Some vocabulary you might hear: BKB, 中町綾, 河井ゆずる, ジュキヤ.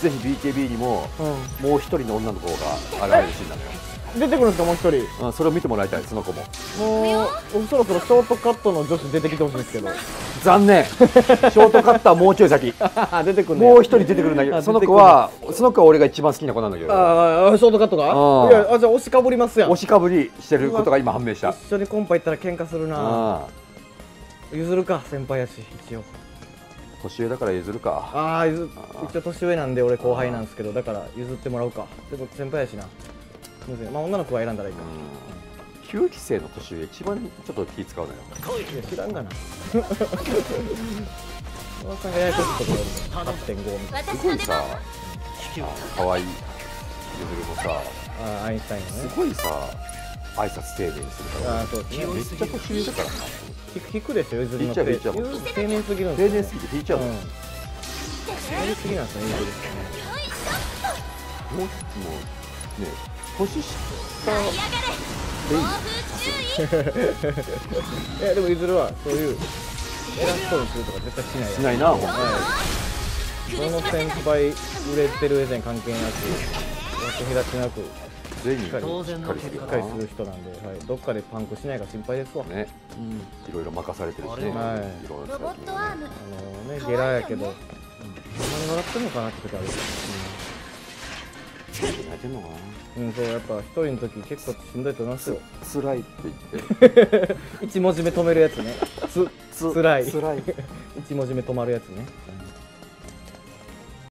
ぜひ BKB にも、もう一人の女の子が現れるシーンなのよ。出てくるんですか、もう一人。それを見てもらいたい、その子も。もうそろそろショートカットの女子出てきてほしいんですけど。残念、ショートカットはもうちょい先。出てくるね。もう一人出てくるんだけど、その子は俺が一番好きな子なんだけど。ああ、ショートカットが。いや、じゃあ押しかぶりますやん。押しかぶりしてることが今判明した。一緒にコンパ行ったら喧嘩するな。譲るか、先輩やし、一応。年上だから譲るか。ああ、一応年上なんで、俺後輩なんですけど、だから譲ってもらうか。でも先輩やしな。まあ女の子は選んだらいいか。9期生の年上一番ちょっと気使うのよ。いや知らんがな。早いときとか 8.5 すごいさ、可愛いゆずるもさ、アインシュタインね。すごいさ、挨拶丁寧にするから。あ、そうですね。めっちゃ年上だからな。引くでしょ、ゆずるの。丁寧すぎるんですよ。丁寧すぎて引いちゃう。丁寧すぎなんですね、ゆずるってね。もうね。年下でもゆずるはそういう偉そうにするとか絶対しないな。どの先輩売れてる上で関係なく役立ちなくしっかりする人なんで、はい、どっかでパンクしないか心配ですわね。いろいろ任されてるしね。ゲラやけど何笑ってんのかなって時ある。泣いてんのかな。うん、そう、やっぱ一人の時結構しんどいと思いますよ。つらいって言って一文字目止めるやつね。つらい、つらい一文字目止まるやつね。